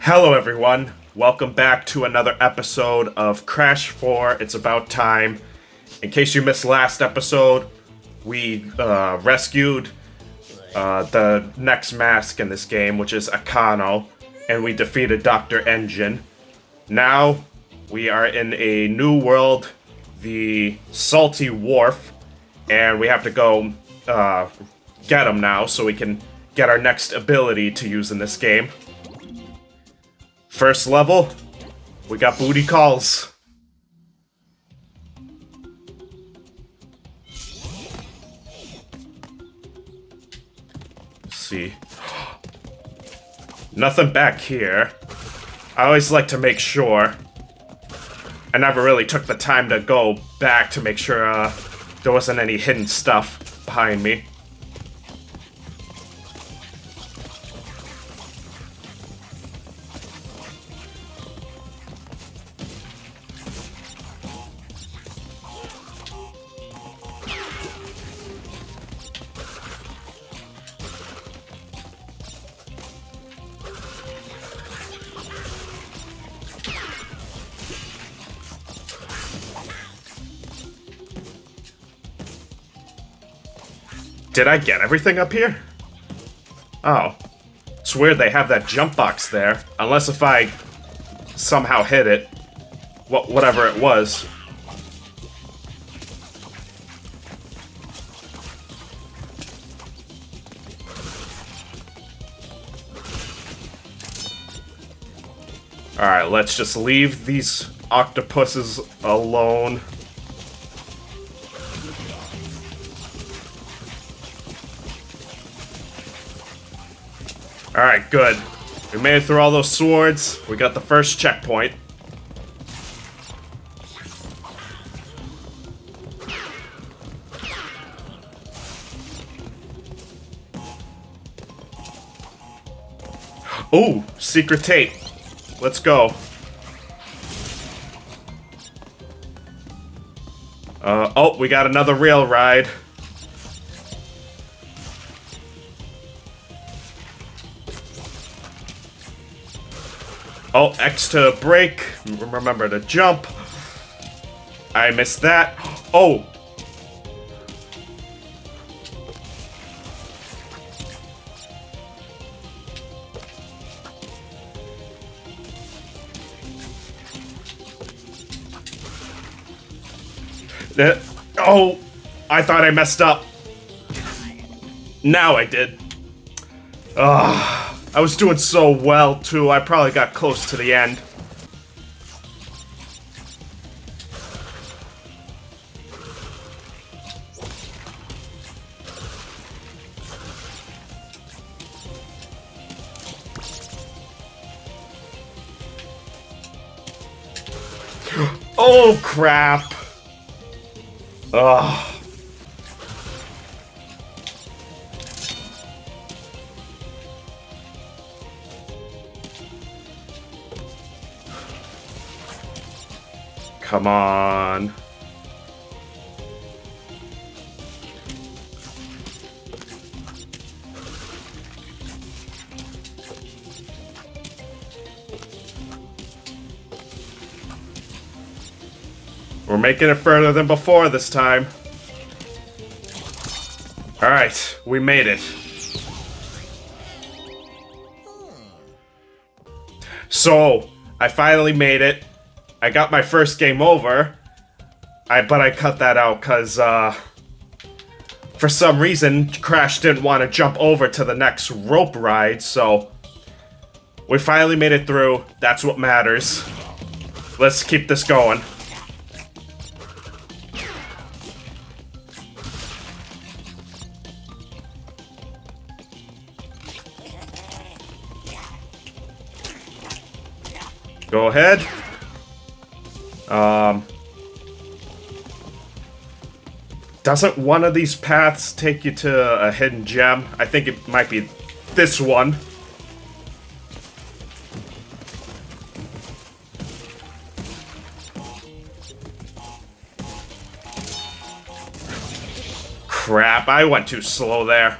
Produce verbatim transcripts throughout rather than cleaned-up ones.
Hello everyone, welcome back to another episode of Crash four, It's About Time. In case you missed last episode, we uh, rescued uh, the next mask in this game, which is Akano, and we defeated Doctor N. Gin. Now, we are in a new world, the Salty Wharf, and we have to go uh, get him now so we can get our next ability to use in this game. First level, we got booty calls. Let's see. Nothing back here. I always like to make sure. I never really took the time to go back to make sure uh, there wasn't any hidden stuff behind me. Did I get everything up here? Oh. It's weird they have that jump box there. Unless if I somehow hit it. What, whatever it was. Alright, let's just leave these octopuses alone. Alright, good. We made it through all those swords. We got the first checkpoint. Ooh, secret tape. Let's go. Uh, oh, we got another rail ride. Oh, X to break. Remember to jump. I missed that. Oh! That, oh! I thought I messed up. Now I did. Ugh. I was doing so well, too. I probably got close to the end. Oh, crap. Ugh. Come on. We're making it further than before this time. All right, we made it. So, I finally made it. I got my first game over, I but I cut that out because, uh, for some reason, Crash didn't want to jump over to the next rope ride, so we finally made it through. That's what matters. Let's keep this going. Go ahead. Um, doesn't one of these paths take you to a hidden gem? I think it might be this one. Crap, I went too slow there.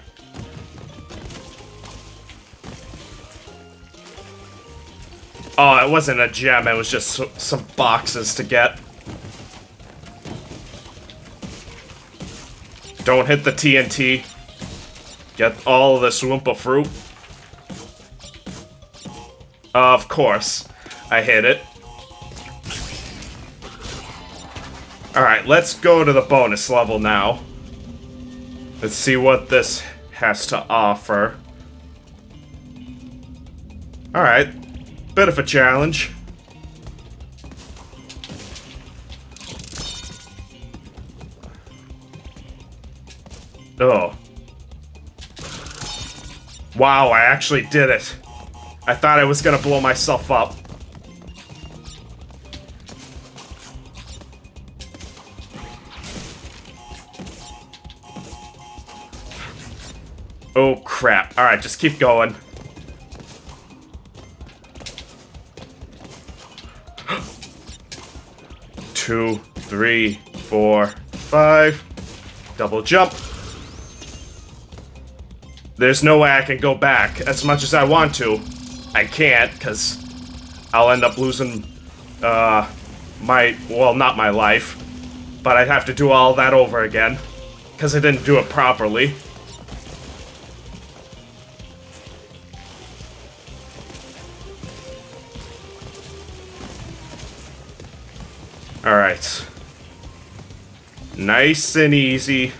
Oh, it wasn't a gem, it was just so, some boxes to get. Don't hit the T N T. Get all of this Wumpa fruit. Uh, of course, I hit it. Alright, let's go to the bonus level now. Let's see what this has to offer. Alright. Bit of a challenge. Oh. Wow, I actually did it. I thought I was gonna blow myself up. Oh, crap. Alright, just keep going. Two, three, four, five. Double jump. There's no way I can go back as much as I want to. I can't, because I'll end up losing uh, my, well, not my life. But I'd have to do all that over again, because I didn't do it properly. Alright. Nice and easy.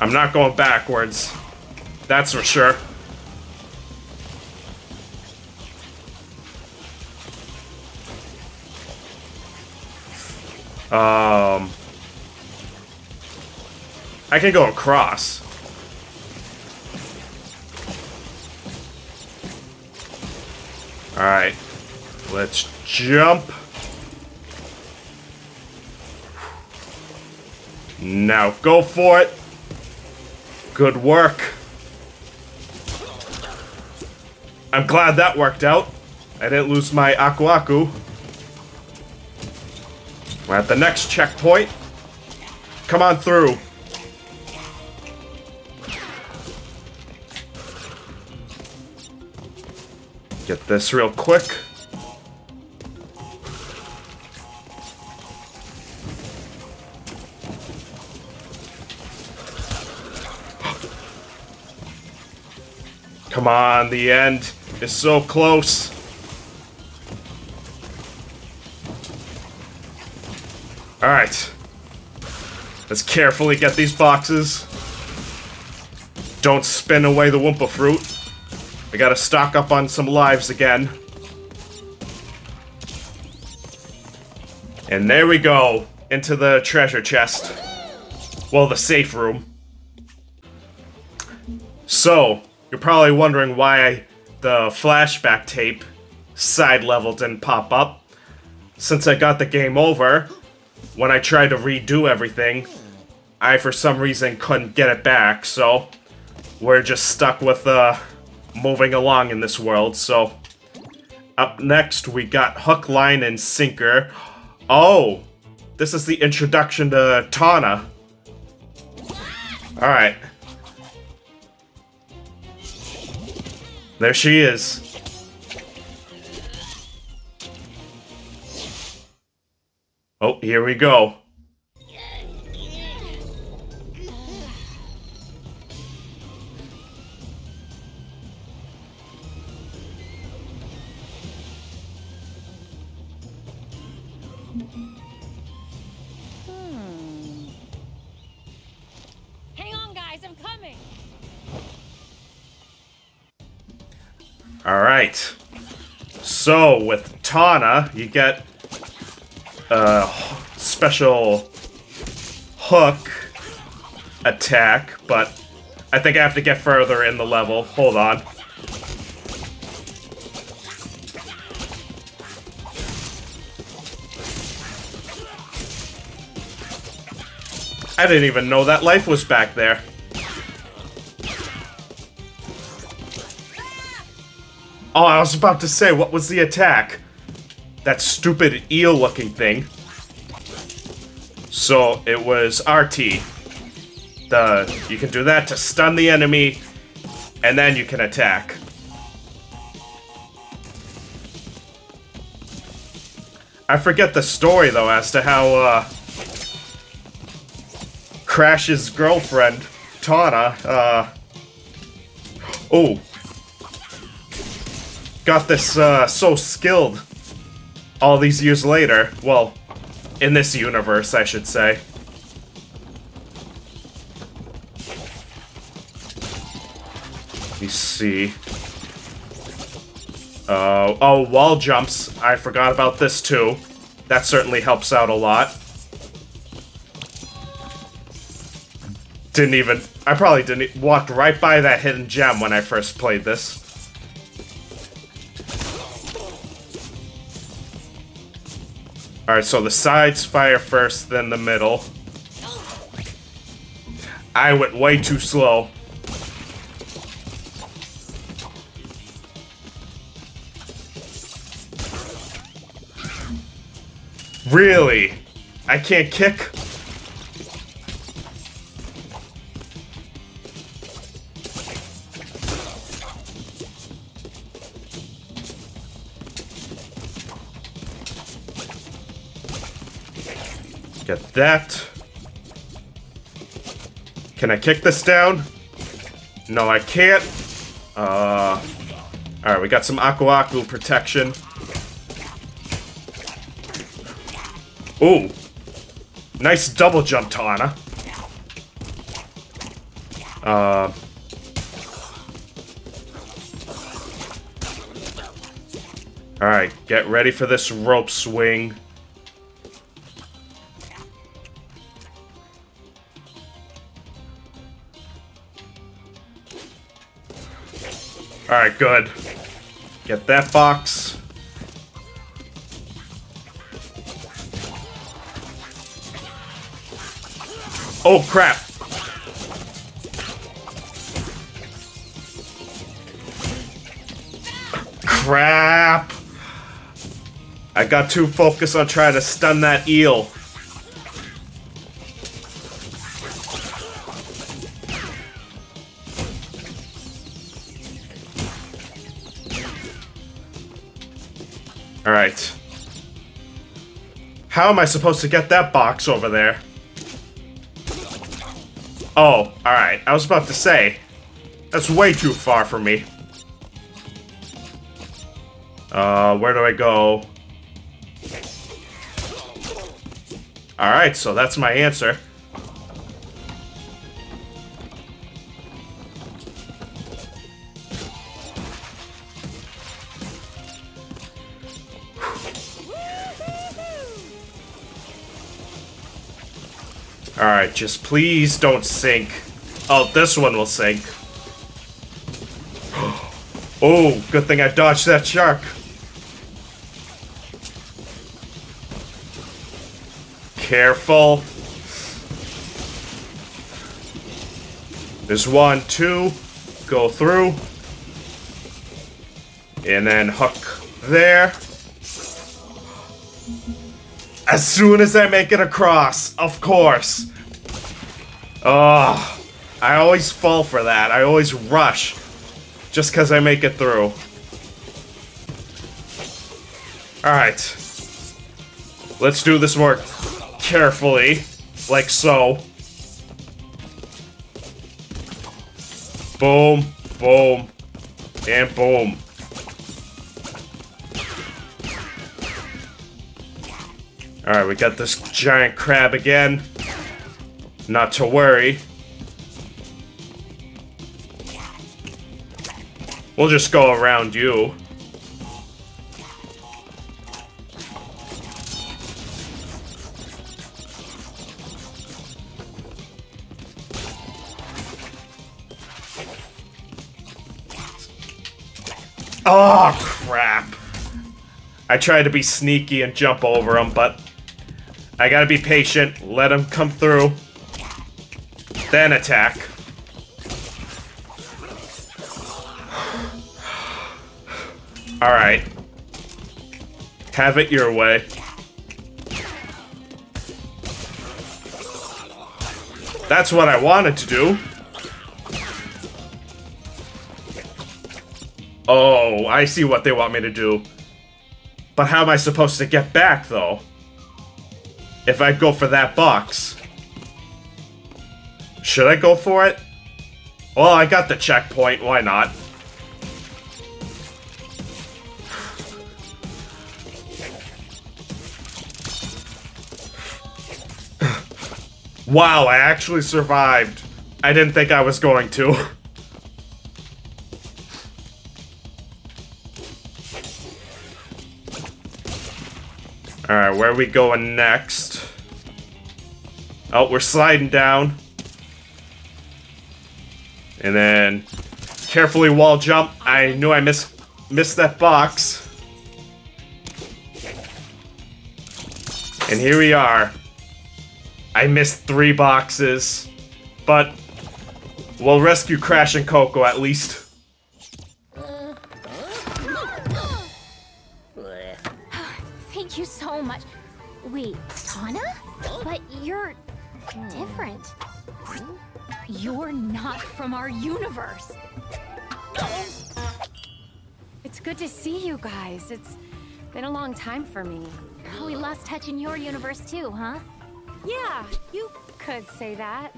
I'm not going backwards. That's for sure. Um, I can go across. Alright, let's jump. Now go for it. Good work. I'm glad that worked out. I didn't lose my Aku Aku. We're at the next checkpoint. Come on through. Get this real quick. Come on, the end is so close. All right. Let's carefully get these boxes. Don't spin away the Wumpa fruit. I gotta stock up on some lives again. And there we go. Into the treasure chest. Well, the safe room. So, you're probably wondering why the flashback tape side level didn't pop up. Since I got the game over, when I tried to redo everything, I for some reason couldn't get it back, so we're just stuck with the... Uh, moving along in this world. So up next we got Hook, Line, and Sinker. Oh, this is the introduction to Tawna. Alright. There she is. Oh, here we go. Alright, so with Tawna, you get a special hook attack, but I think I have to get further in the level. Hold on. I didn't even know that life was back there. Oh, I was about to say, what was the attack? That stupid eel-looking thing. So it was R T. The you can do that to stun the enemy, and then you can attack. I forget the story, though, as to how uh, Crash's girlfriend, Tawna, uh, oh, got this uh, so skilled all these years later. Well, in this universe, I should say. Let me see. Uh, oh, wall jumps. I forgot about this, too. That certainly helps out a lot. Didn't even... I probably didn't... Walked right by that hidden gem when I first played this. Alright, so the sides fire first, then the middle. I went way too slow. Really? I can't kick? Get that. Can I kick this down? No, I can't. Uh, Alright, we got some Aku Aku protection. Ooh. Nice double jump, Tawna. Uh, Alright, get ready for this rope swing. Alright, good. Get that box. Oh, crap. Crap. I got too focused on trying to stun that eel. All right. How am I supposed to get that box over there? Oh, alright. I was about to say, that's way too far for me. Uh, where do I go? Alright, so that's my answer. Alright, just please don't sink. Oh, this one will sink. Oh, good thing I dodged that shark. Careful. There's one, two. Go through. And then hook there. As soon as I make it across, of course. Oh, I always fall for that. I always rush just because I make it through. Alright. Let's do this more carefully, like so. Boom, boom, and boom. Alright, we got this giant crab again. Not to worry. We'll just go around you. Oh, crap. I tried to be sneaky and jump over him, but I gotta be patient. Let him come through. Then attack. Alright. Have it your way. That's what I wanted to do. Oh, I see what they want me to do. But how am I supposed to get back, though? If I go for that box. Should I go for it? Well, I got the checkpoint, why not? Wow, I actually survived. I didn't think I was going to. Alright, where are we going next? Oh, we're sliding down. And then, carefully wall jump. I knew I missed, missed that box. And here we are. I missed three boxes. But, we'll rescue Crash and Coco at least. Thank you so much. Wait, Tawna? But you're different. You're not from our universe. It's good to see you guys. It's been a long time for me. We lost touch in your universe too, huh? Yeah, you could say that.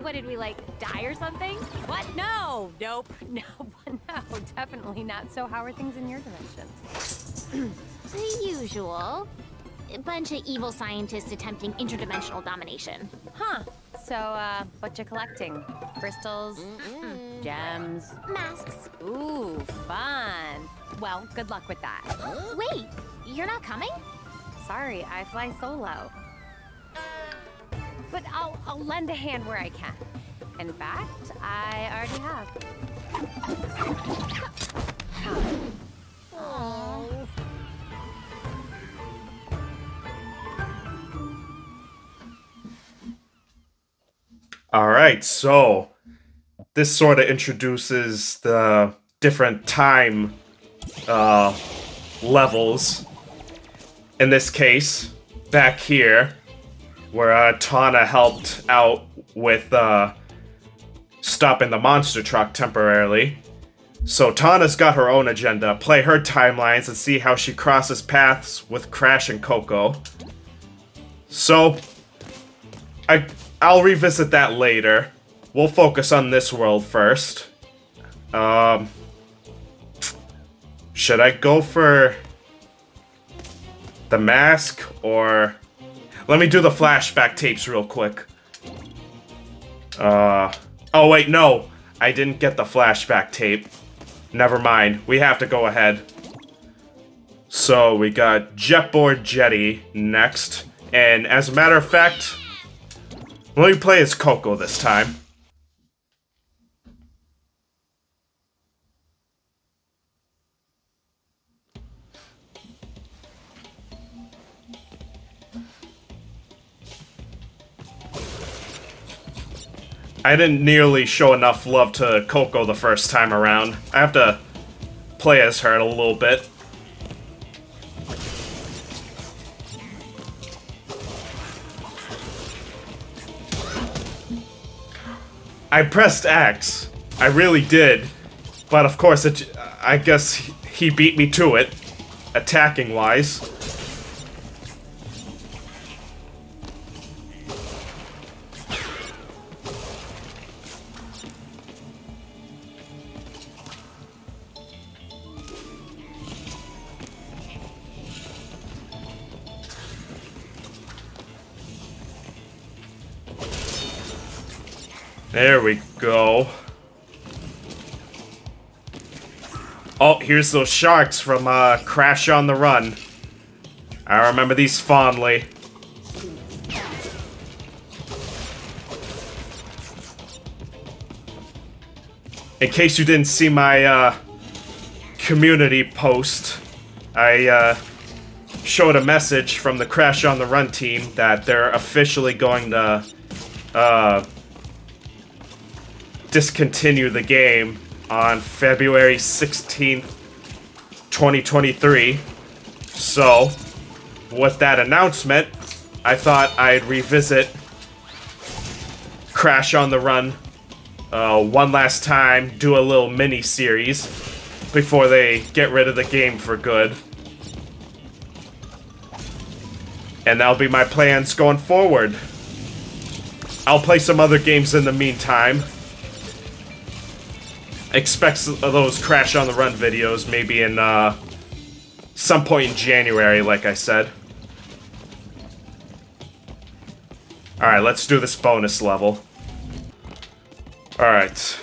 What did we, like, die or something? What? No! Nope. No, no, definitely not. So how are things in your dimension? The usual. A bunch of evil scientists attempting interdimensional domination. Huh. So, uh, what you collecting? Crystals? Mm-mm. Gems? Masks. Ooh, fun. Well, good luck with that. Wait, you're not coming? Sorry, I fly solo. But I'll, I'll lend a hand where I can. In fact, I already have. Oh. Alright, so this sort of introduces the different time uh, levels. In this case, back here, where uh, Tawna helped out with uh, stopping the monster truck temporarily. So Tana's got her own agenda, play her timelines and see how she crosses paths with Crash and Coco. So, I... I'll revisit that later. We'll focus on this world first. Um, should I go for the mask or... Let me do the flashback tapes real quick. Uh, oh wait, no. I didn't get the flashback tape. Never mind. We have to go ahead. So we got Jetboard Jetty next. And as a matter of fact... Let me play as Coco this time. I didn't nearly show enough love to Coco the first time around. I have to play as her a little bit. I pressed X. I really did. But of course, it, I guess he beat me to it, attacking-wise. There we go. Oh, here's those sharks from uh, Crash on the Run. I remember these fondly. In case you didn't see my uh, community post, I uh, showed a message from the Crash on the Run team that they're officially going to... Uh, discontinue the game on February sixteenth, twenty twenty-three. So, with that announcement, I thought I'd revisit Crash on the Run uh, one last time, do a little mini-series before they get rid of the game for good. And that'll be my plans going forward. I'll play some other games in the meantime. Expect those Crash on the Run videos maybe in uh, some point in January, like I said. Alright, let's do this bonus level. Alright.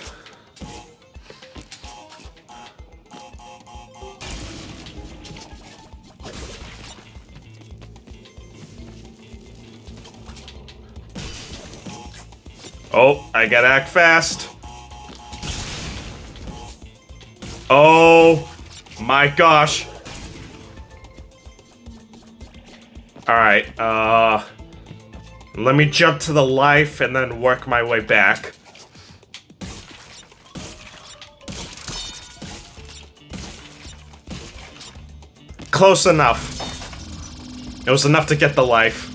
Oh, I gotta act fast. Oh my gosh. Alright, uh... let me jump to the life and then work my way back. Close enough. It was enough to get the life.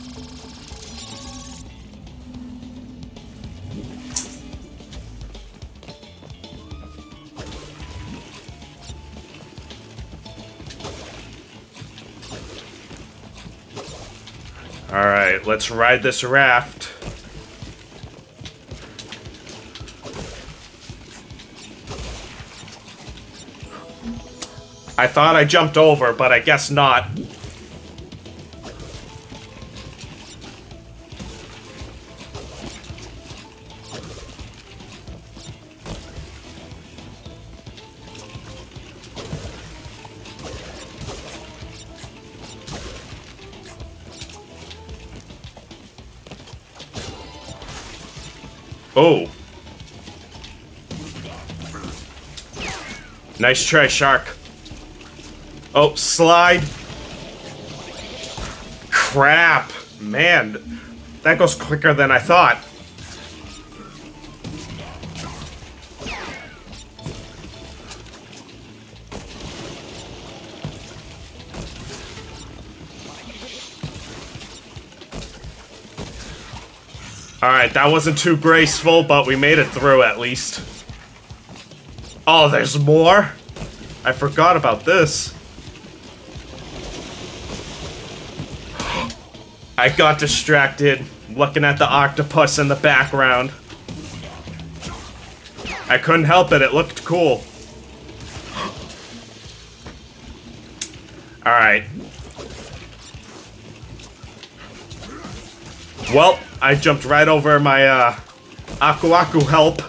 Alright, let's ride this raft. I thought I jumped over, but I guess not. Oh. Nice try, shark. Oh, slide. Crap. Man, that goes quicker than I thought. Alright, that wasn't too graceful, but we made it through at least. Oh, there's more? I forgot about this. I got distracted looking at the octopus in the background. I couldn't help it, it looked cool. Alright. Well, I jumped right over my, uh, Aku Aku help,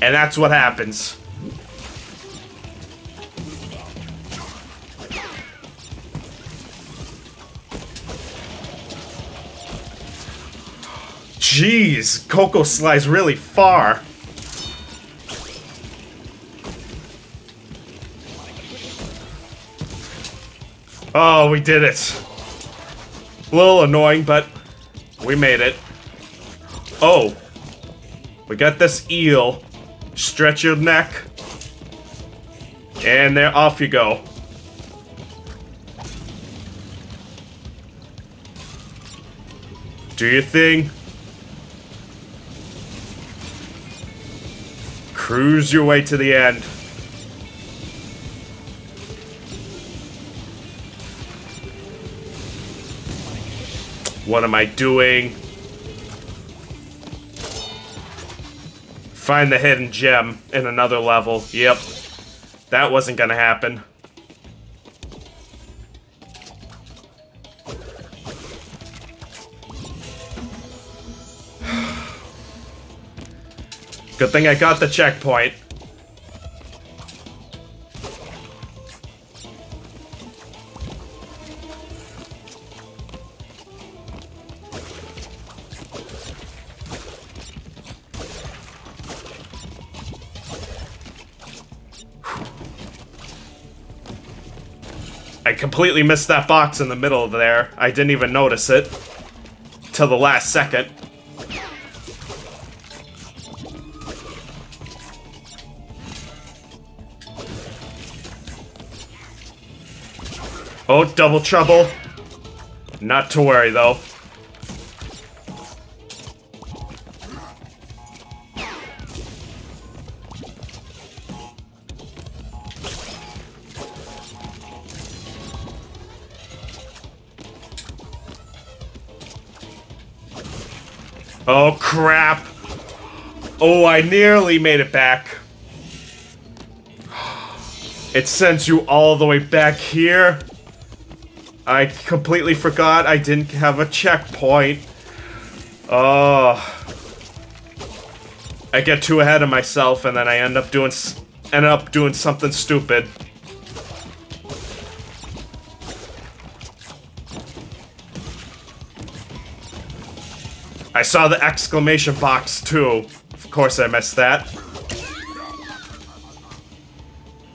and that's what happens. Jeez, Coco slides really far. Oh, we did it. A little annoying, but we made it. Oh. We got this eel. Stretch your neck. And there, off you go. Do your thing. Cruise your way to the end. What am I doing? Find the hidden gem in another level. Yep. That wasn't gonna happen. Good thing I got the checkpoint. I completely missed that box in the middle of there. I didn't even notice it till the last second. Oh, double trouble. Not to worry, though. Oh, crap. Oh, I nearly made it back. It sends you all the way back here. I completely forgot I didn't have a checkpoint. Oh. I get too ahead of myself and then I end up doing end up doing something stupid. I saw the exclamation box too. Of course I missed that.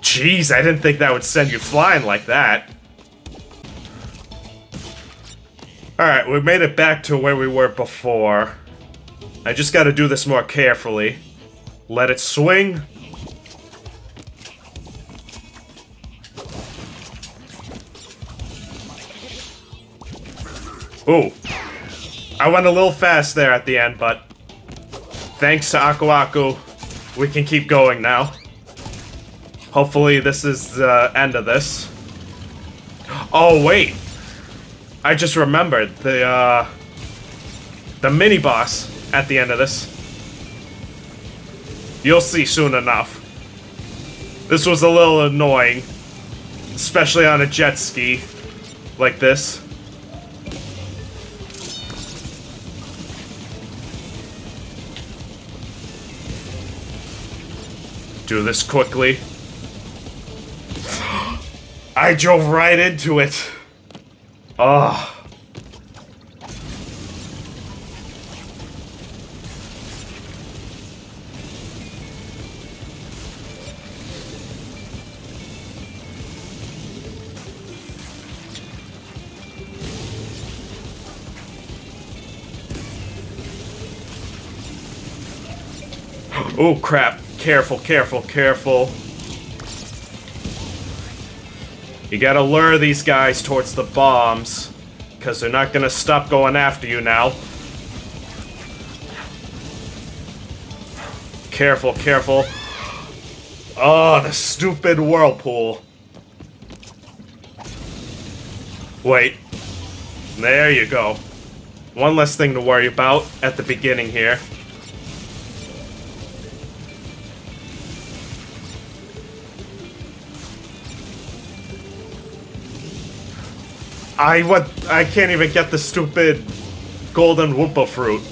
Jeez, I didn't think that would send you flying like that. Alright, we made it back to where we were before. I just gotta do this more carefully. Let it swing. Ooh. I went a little fast there at the end, but thanks to Aku Aku, we can keep going now. Hopefully this is the end of this. Oh, wait. I just remembered the, uh, the mini-boss at the end of this. You'll see soon enough. This was a little annoying, especially on a jet ski like this. Do this quickly. I drove right into it. Oh. Oh, crap. Careful, careful, careful. You gotta lure these guys towards the bombs, because they're not gonna stop going after you now. Careful, careful. Oh, the stupid whirlpool. Wait. There you go. One less thing to worry about at the beginning here. I what I can't even get the stupid golden Wumpa fruit.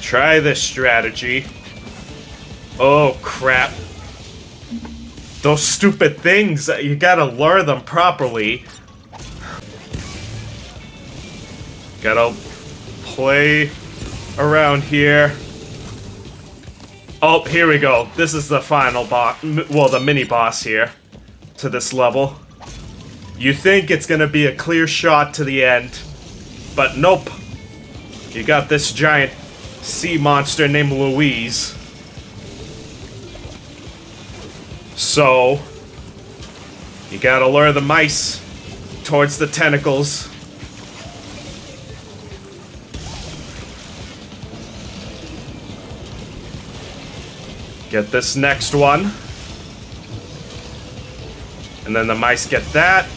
Try this strategy. Oh crap. Those stupid things, you gotta lure them properly. Gotta play around here. Oh, here we go. This is the final boss. Well, the mini boss here to this level. You think it's gonna be a clear shot to the end, but nope. You got this giant sea monster named Louise. So, you gotta lure the mice towards the tentacles. Get this next one. And then the mice get that.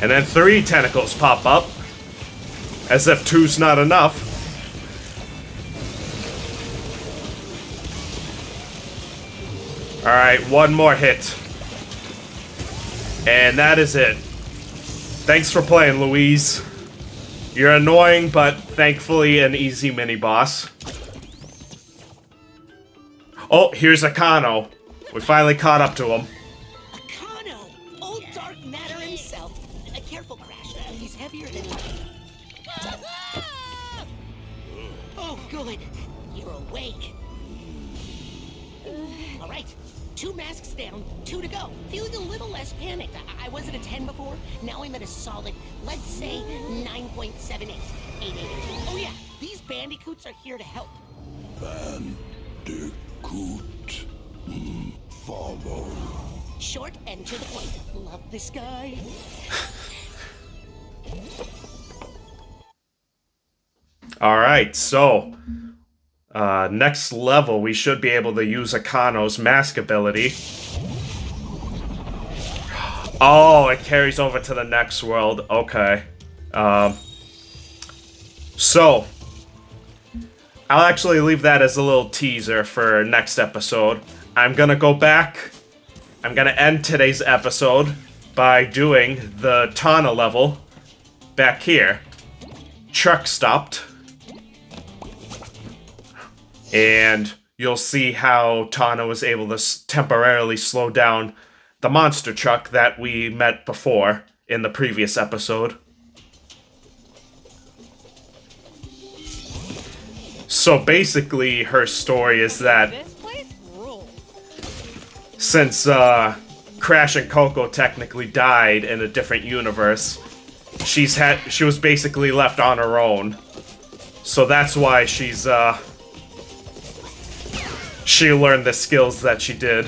And then three tentacles pop up. As if two's not enough. Alright, one more hit. And that is it. Thanks for playing, Louise. You're annoying, but thankfully an easy mini-boss. Oh, here's Akano. We finally caught up to him. Akano, old dark matter himself. A careful Crash. He's heavier than life. Oh, good. You're awake. All right. Two masks down. Two to go. Feeling a little less panicked. I, I was at a ten before. Now I'm at a solid, let's say, nine point seven eight. Oh, yeah. These bandicoots are here to help. Bandicoot. Good. Follow. Short and to the point. Love this guy. All right, so Uh, next level, we should be able to use Akano's mask ability. Oh, it carries over to the next world. Okay. Um, so, I'll actually leave that as a little teaser for next episode. I'm gonna go back. I'm gonna end today's episode by doing the Tawna level back here. Truck stopped. And you'll see how Tawna was able to temporarily slow down the monster truck that we met before in the previous episode. So basically, her story is that since uh, Crash and Coco technically died in a different universe, she's had she was basically left on her own. So that's why she's uh, she learned the skills that she did.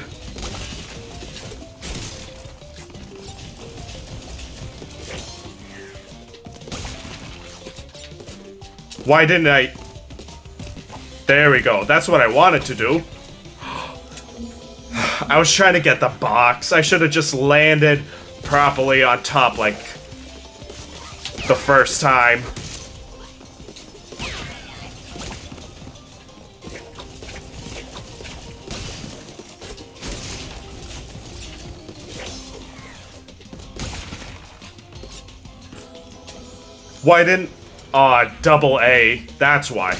Why didn't I? There we go. That's what I wanted to do. I was trying to get the box. I should have just landed properly on top like the first time. Why didn't... Ah, uh, double A. That's why.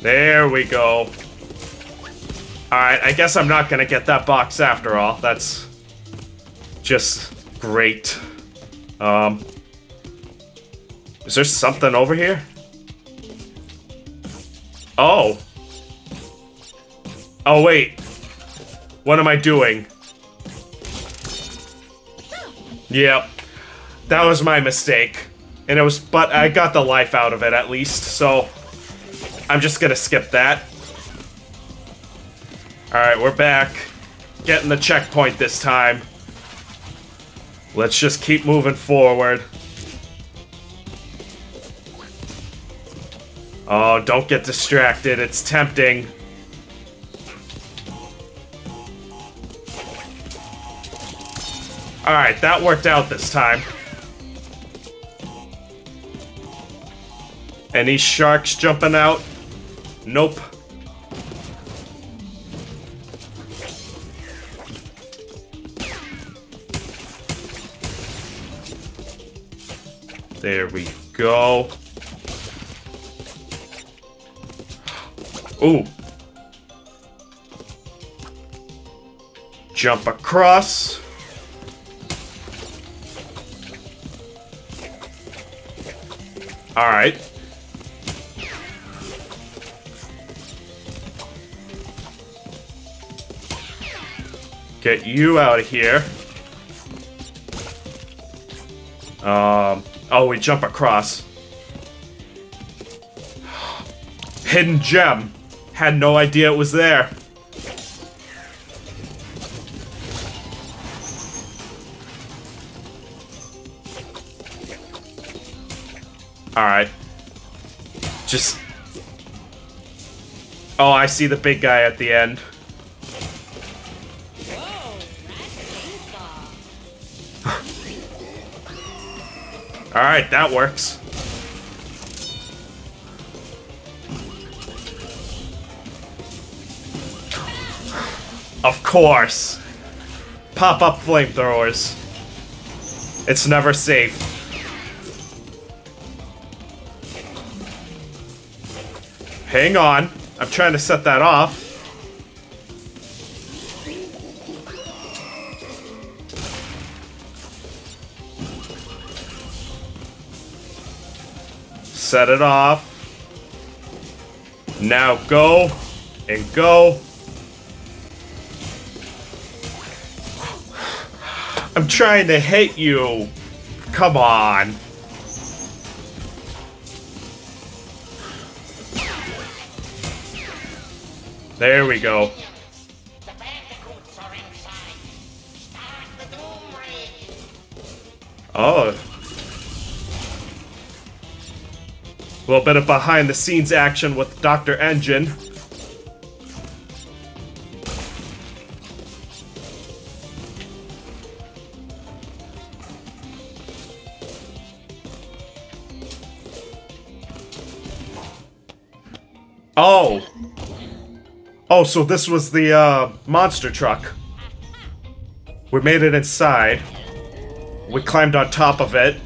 There we go. Alright, I guess I'm not gonna get that box after all. That's just great. Um, is there something over here? Oh. Oh, wait. What am I doing? Yep. That was my mistake. And it was, but I got the life out of it at least, so I'm just gonna skip that. Alright, we're back. Getting the checkpoint this time. Let's just keep moving forward. Oh, don't get distracted. It's tempting. Alright, that worked out this time. Any sharks jumping out? Nope. There we go. Ooh. Jump across. All right. Get you out of here. Um, oh, we jump across. Hidden gem. Had no idea it was there. Alright. Just... Oh, I see the big guy at the end. Alright, that works. Of course. Pop-up flamethrowers. It's never safe. Hang on. I'm trying to set that off. Set it off. Now go and go. I'm trying to hit you. Come on. There we go. Oh. A little bit of behind the scenes action with Doctor N. Gin. Oh. Oh, so this was the uh, monster truck. We made it inside. We climbed on top of it.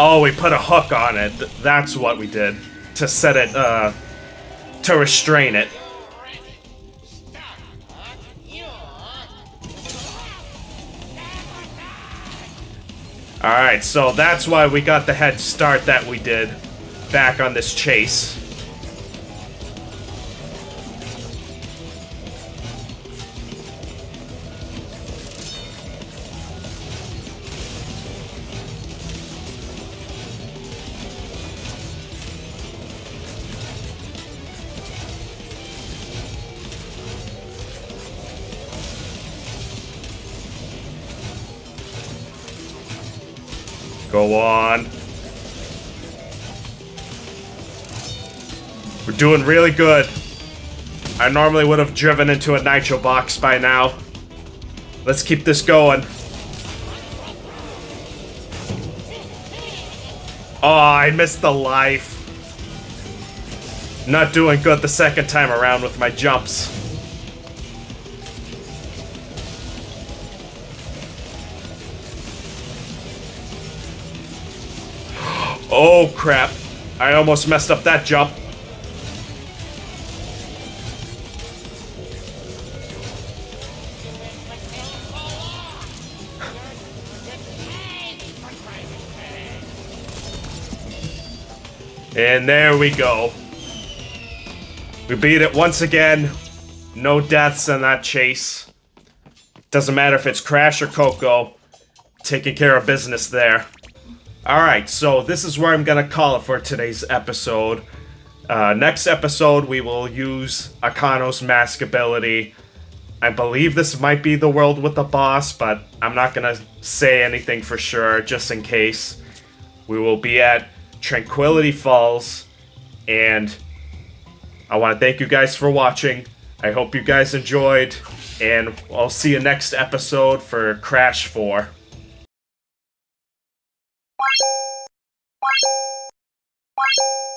Oh, we put a hook on it. That's what we did. To set it, uh... to restrain it. Alright, so that's why we got the head start that we did back on this chase. Go on. We're doing really good. I normally would have driven into a nitro box by now. Let's keep this going. Oh, I missed the life. Not doing good the second time around with my jumps. Oh crap, I almost messed up that jump. And there we go. We beat it once again. No deaths in that chase. Doesn't matter if it's Crash or Coco. Taking care of business there. Alright, so this is where I'm going to call it for today's episode. Uh, next episode, we will use Akano's mask ability. I believe this might be the world with the boss, but I'm not going to say anything for sure, just in case. We will be at Tranquility Falls, and I want to thank you guys for watching. I hope you guys enjoyed, and I'll see you next episode for Crash four. What?